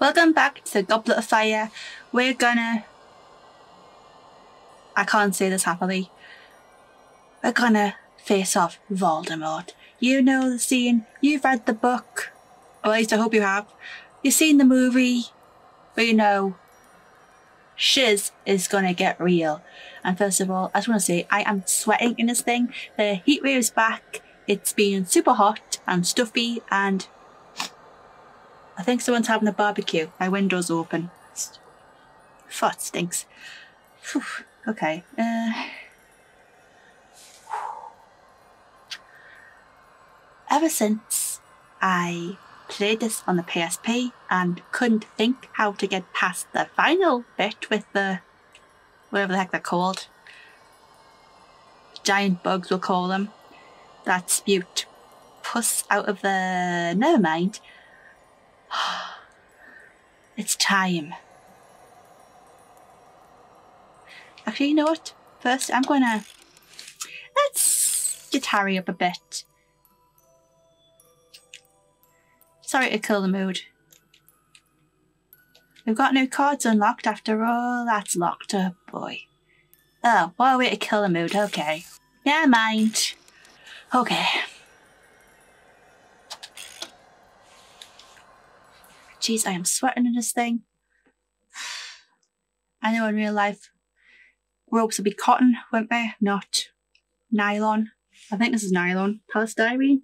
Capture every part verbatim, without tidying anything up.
Welcome back to Goblet of Fire. We're gonna... I can't say this happily. We're gonna face off Voldemort. You know the scene. You've read the book. Or at least I hope you have. You've seen the movie. But you know... shiz is gonna get real. And first of all, I just want to say I am sweating in this thing. The heat wave is back. It's been super hot and stuffy, and I think someone's having a barbecue. My window's open. Fart stinks. Whew. Okay. Uh, ever since I played this on the P S P and couldn't think how to get past the final bit with the whatever the heck they're called, giant bugs we'll call them, that spewed pus out of the... never mind. It's time. Actually, you know what? First, I'm gonna... let's get Harry up a bit. Sorry to kill the mood. We've got new cards unlocked after all. That's locked up, boy. Oh, what a way to kill the mood. Okay. Never mind. Okay. Jeez, I am sweating in this thing. I know in real life ropes would be cotton, wouldn't they? Not nylon. I think this is nylon. Polystyrene.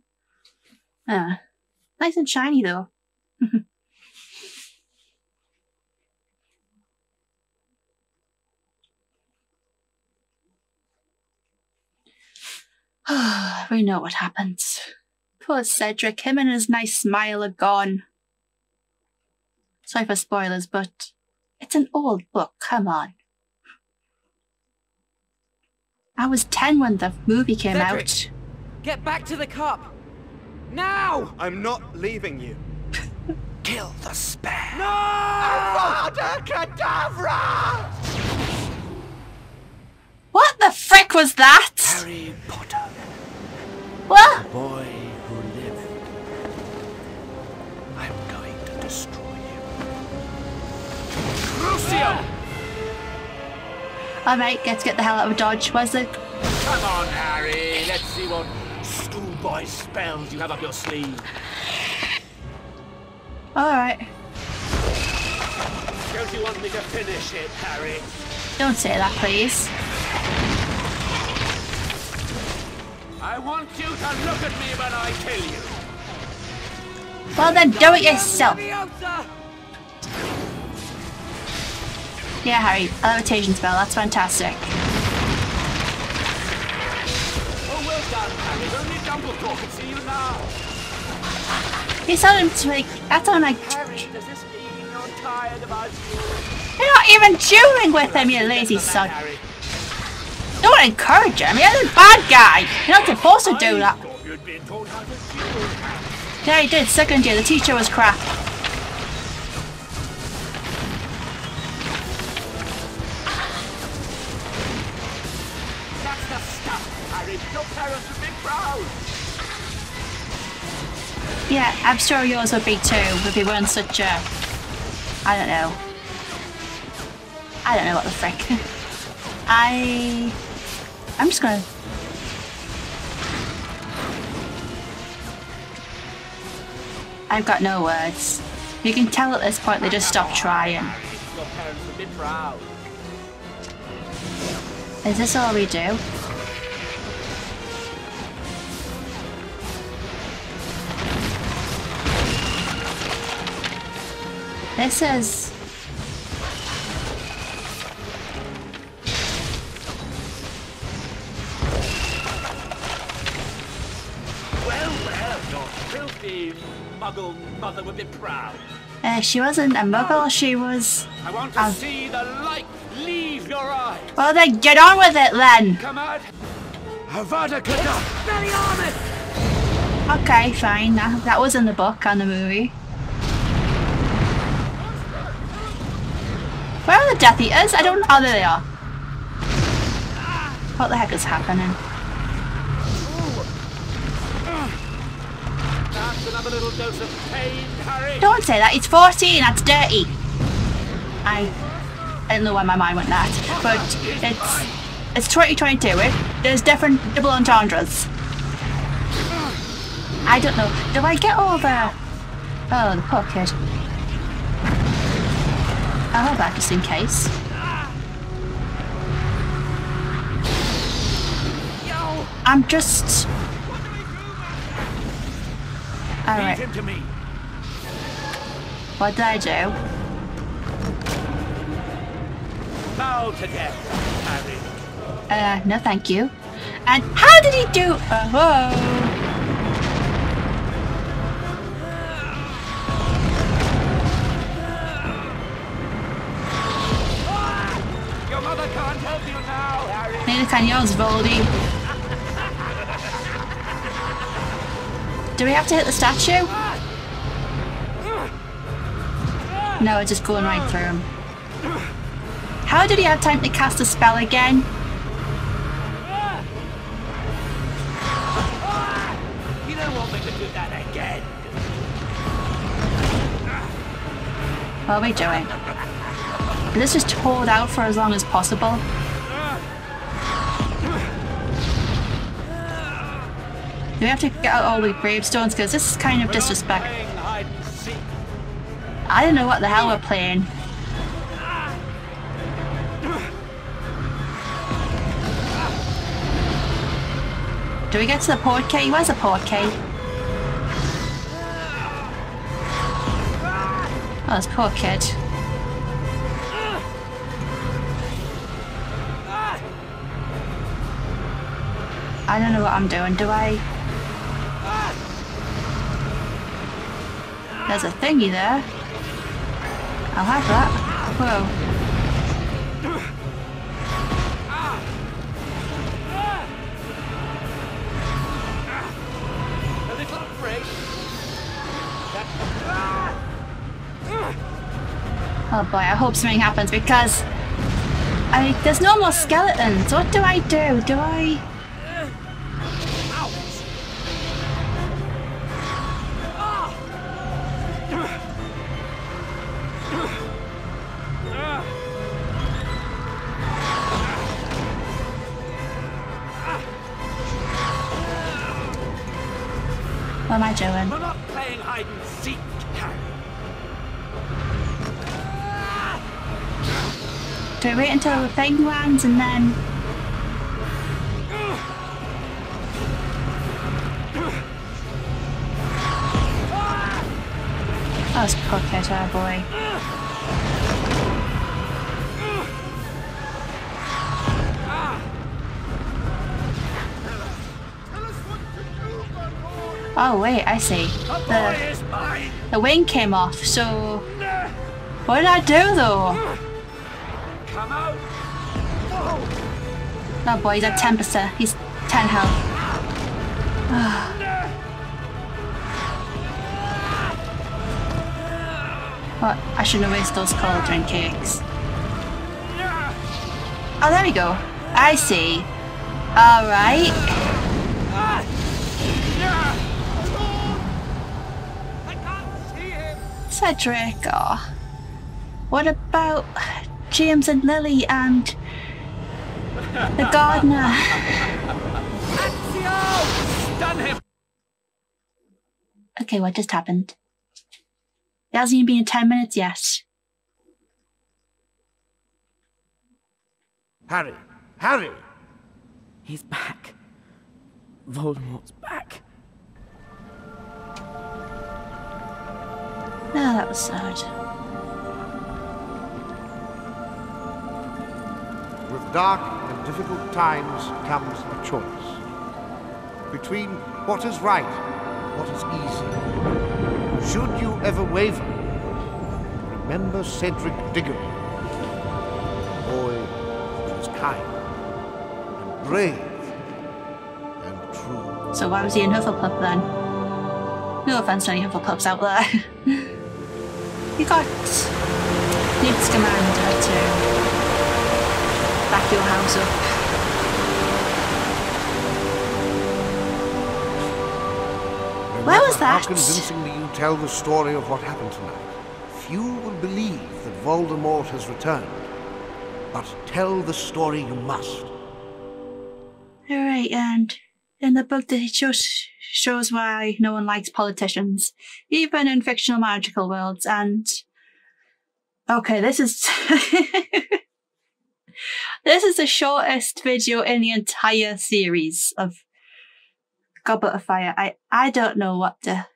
Ah. Nice and shiny though. We know what happens. Poor Cedric, him and his nice smile are gone. Sorry for spoilers, but it's an old book, come on. I was ten when the movie came Cedric, out. Get back to the cup! Now! I'm not leaving you. Kill the spare! No! Avada Kedavra! What the frick was that? Harry Potter. What? The boy who lived. I'm going to destroy you. Crucio! Alright, let's get the hell out of Dodge. Where's the... Come on, Harry. Let's see what schoolboy spells you have up your sleeve. Alright. Don't you want me to finish it, Harry? Don't say that, please. I want you to look at me when I kill you. Well then, do it yourself. Yeah, Harry, a levitation spell. That's fantastic. Oh, well done, Harry. Only Dumbledore can see you now. You sound like that's on like. Harry, does this mean you're tired about you? You're not even dueling with him, you lazy sod. Don't encourage him, he's a bad guy. You're not supposed to do that. Yeah, he did, second year, the teacher was crap. That's the stuff, Harry. Your parents would be proud. Yeah, I'm sure yours would be too, if you weren't such a... I don't know. I don't know what the frick. I... I'm just gonna... I've got no words. You can tell at this point they just stopped trying. Is this all we do? This is... Muggle mother would be proud. Uh, she wasn't a muggle, she was... I want to um, see the light leave your eyes. Well then, get on with it then. Come out. Avada Kedavra. Okay, fine. That, that was in the book and the movie. Where are the Death Eaters? I don't know. Oh, there they are. What the heck is happening? That's another little dose of pain, Harry. Don't say that. It's fourteen. That's dirty. I, I don't know why my mind went that, but it's it's twenty twenty-two. Eh? There's different double entendres. I don't know. Do I get over? Oh, the poor kid. I'll have that just in case. I'm just. All right. What did I do? Bow to death, Harry. Uh, no, thank you. And how did he do? Uh oh. Your mother can't help you now, Harry. Neither can yours, Voldy. Do we have to hit the statue? No, it's just going right through him. How did he have time to cast a spell again? You don't want me to do that again. What are we doing? Let's just hold out for as long as possible. Do we have to get out all the gravestones? Because this is kind of disrespectful. I don't know what the hell we're playing. Do we get to the portkey? Where's the portkey? Oh, this poor kid. I don't know what I'm doing. Do I? There's a thingy there. I'll have that. Whoa. A little break. Oh boy, I hope something happens because I there's no more skeletons. What do I do? Do I? What am I doing? We're not playing hide and seek, Harry. Do I wait until the thing lands and then? Oh, it's pocket, oh boy. Oh wait, I see. The, the wing came off, so... What did I do though? Come out. Oh boy, he's at ten percent. He's ten health. What? I shouldn't have wasted those cauldron cakes. Oh, there we go. I see. Alright. Cedric, oh. What about James and Lily and the gardener? Okay, what just happened? It hasn't even been ten minutes yet. Harry, Harry! He's back. Voldemort's back. Oh, that was sad. With dark and difficult times comes a choice. Between what is right and what is easy. Should you ever waver, remember Cedric Diggory. A boy who was kind and brave and true. So why was he in Hufflepuff then? No offense to any Hufflepuffs out there. You got Newt's commander to back your house up. Where was that? How convincingly you tell the story of what happened tonight. Few will believe that Voldemort has returned. But tell the story you must. All right, and in the book that shows, shows why no one likes politicians, even in fictional magical worlds, and... Okay, this is... This is the shortest video in the entire series of Goblet of Fire. I, I don't know what the...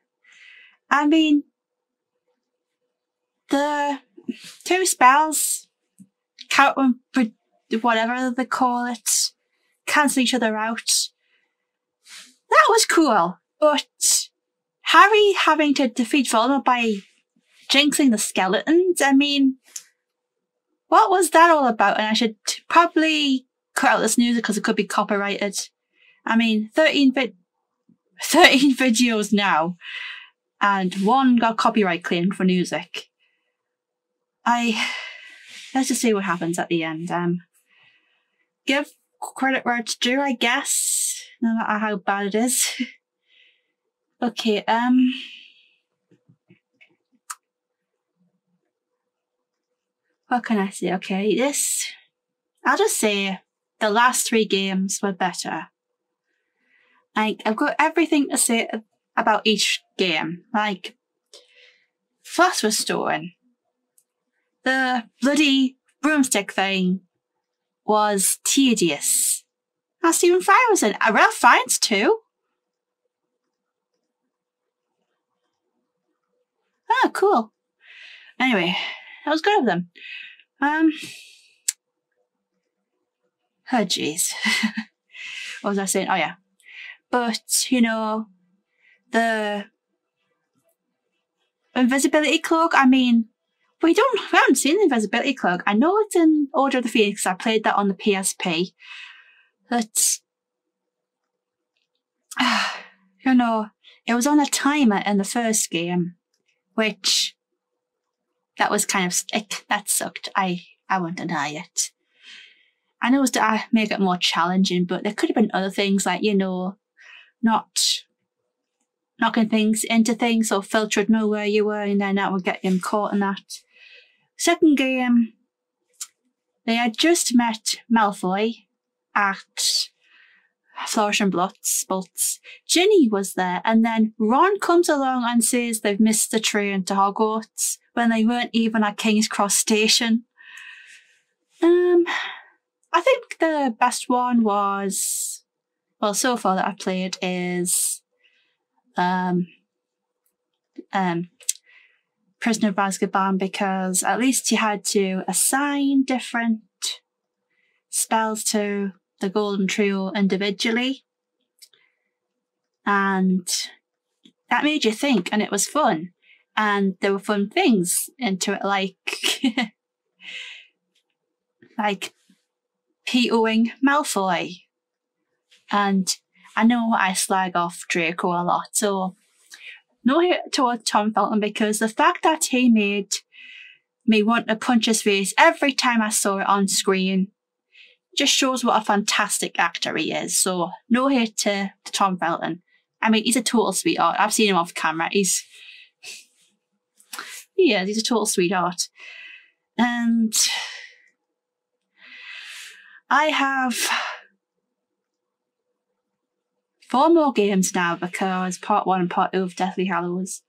I mean... The two spells, count and whatever they call it, cancel each other out. That was cool, but Harry having to defeat Voldemort by jinxing the skeletons, I mean, what was that all about? And I should probably cut out this music because it could be copyrighted. I mean, thirteen, vi thirteen videos now, and one got copyright claimed for music. I, let's just see what happens at the end. Um, give credit where it's due, I guess, no matter how bad it is. Okay, um... what can I say? Okay, this... I'll just say the last three games were better. Like, I've got everything to say about each game. Like, Floss was stolen. The bloody broomstick thing was tedious. Now Stephen Fry was in. Ralph Fiennes too. Ah, cool. Anyway, that was good of them. Um. Oh, jeez. What was I saying? Oh, yeah. But, you know, the invisibility cloak, I mean, We don't. We haven't seen the invisibility cloak. I know it's in Order of the Phoenix. I played that on the P S P. But uh, you know, it was on a timer in the first game, which that was kind of it, that sucked. I I won't deny it. I know it was to make it more challenging, but there could have been other things like you know, not. knocking things into things or Filch would know where you were and then that would get him caught in that. Second game, they had just met Malfoy at Flourish and Blotts. Bolts. Ginny was there and then Ron comes along and says they've missed the train to Hogwarts when they weren't even at King's Cross station. Um, I think the best one was, well so far that I've played is Um, um, Prisoner of Azkaban, because at least you had to assign different spells to the Golden Trio individually, and that made you think, and it was fun, and there were fun things into it, like like POing Malfoy, and I know I slag off Draco a lot, so no hate toward Tom Felton, because the fact that he made me want to punch his face every time I saw it on screen just shows what a fantastic actor he is. So no hate to, to Tom Felton. I mean, he's a total sweetheart. I've seen him off camera. He's he is. He's a total sweetheart, and I have. Four more games now because part one and part two of Deathly Hallows,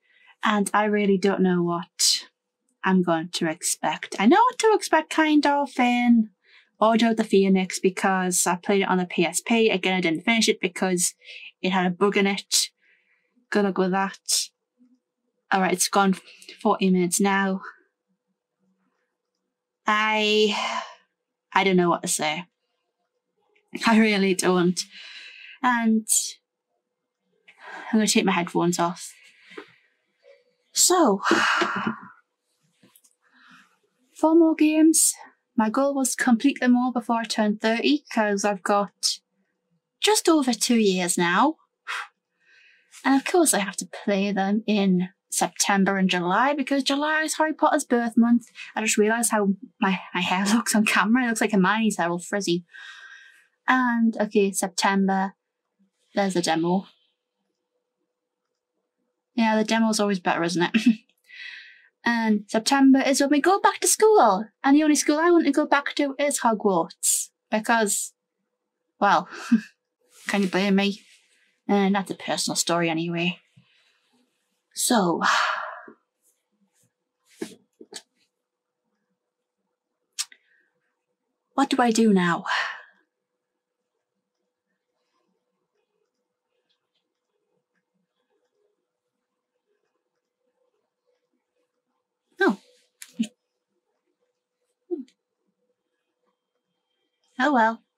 and I really don't know what I'm going to expect. I know what to expect kind of in Order of the Phoenix because I played it on the P S P. Again, I didn't finish it because it had a bug in it. Good luck with that. Alright, it's gone forty minutes now. I... I don't know what to say. I really don't. And I'm going to take my headphones off. So, four more games. My goal was to complete them all before I turned thirty because I've got just over two years now. And of course I have to play them in September and July because July is Harry Potter's birth month. I just realised how my, my hair looks on camera. It looks like Hermione's hair, all frizzy. And okay, September. There's a demo. Yeah, the demo's always better, isn't it? And September is when we go back to school. And the only school I want to go back to is Hogwarts. Because, well, can you blame me? And that's a personal story anyway. So, what do I do now? Oh. Oh well.